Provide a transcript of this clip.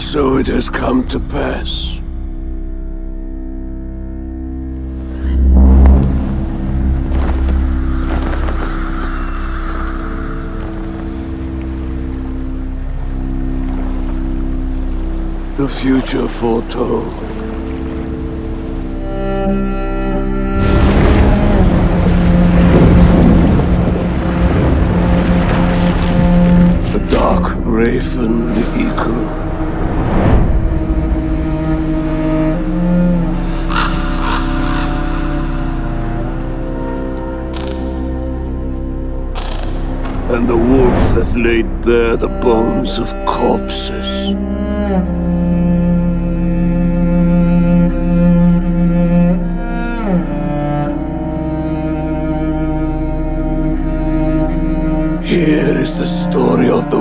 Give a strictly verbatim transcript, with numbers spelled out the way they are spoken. And so it has come to pass. The future foretold. Raven the Eagle. And the wolf hath laid bare the bones of corpses. Here is the story of the